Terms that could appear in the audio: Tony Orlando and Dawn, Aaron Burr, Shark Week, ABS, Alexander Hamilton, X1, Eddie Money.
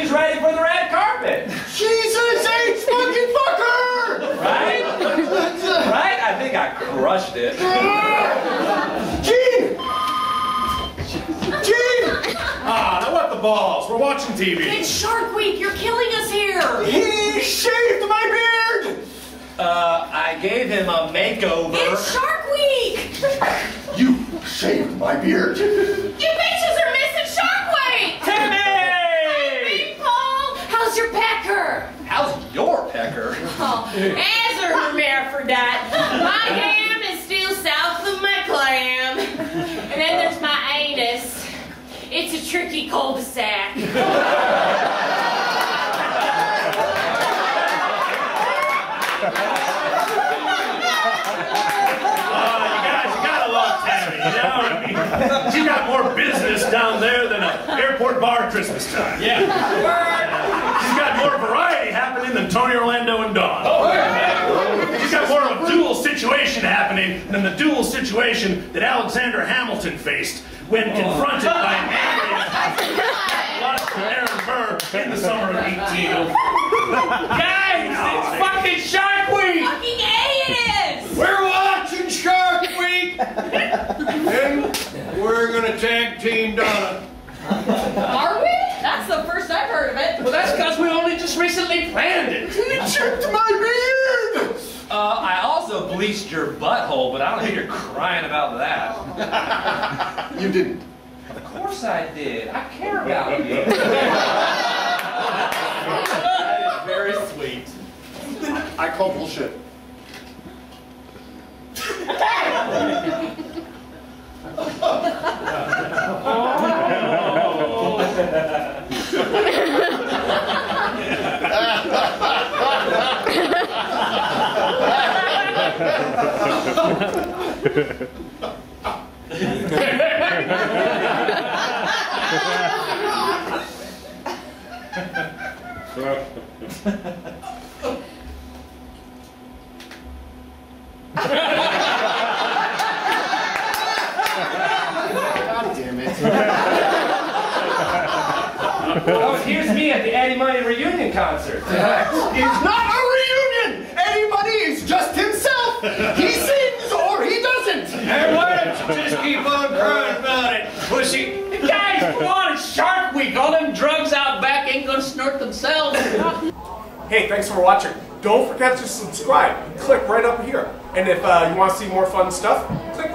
She's ready for the red carpet. She's a Saints fucking fucker! Right? Right? I think I crushed it. Gene! Ah, now what the balls? We're watching TV. It's Shark Week. You're killing us here. He shaved my beard! I gave him a makeover. It's Shark Week! You shaved my beard. You bitches are missing Shark Week! Timmy! Hi, Big Paul! How's your pecker? How's your pecker? Oh, as a hermaphrodite, my ham is still south of my clam. And then there's my anus. It's a tricky cul-de-sac. She got more business down there than an airport bar Christmas time. Yeah. She's got more variety happening than Tony Orlando and Dawn. Oh, yeah. She's got more of a dual situation happening than the dual situation that Alexander Hamilton faced when confronted by Aaron Burr in the summer of 18. Guys, it's fucking Shark Week! Fucking aliens! We're watching Shark Week! We're going to tag team Donna. Are we? That's the first I've heard of it. Well, that's because we only just recently planned it. You chipped my beard! I also bleached your butthole, but I don't think you're crying about that. You didn't. Of course I did. I care about you. That is very sweet. I call bullshit. God damn it. Oh, here's me at the Eddie Money reunion concert. It's not a reunion! Eddie Money is just himself! He sings or he doesn't! Hey, why don't you just keep on crying about it? Pushy. The guys, come on, it's Shark Week. All them drugs out back ain't gonna snort themselves. Hey, thanks for watching. Don't forget to subscribe. Click right up here. And if you want to see more fun stuff, click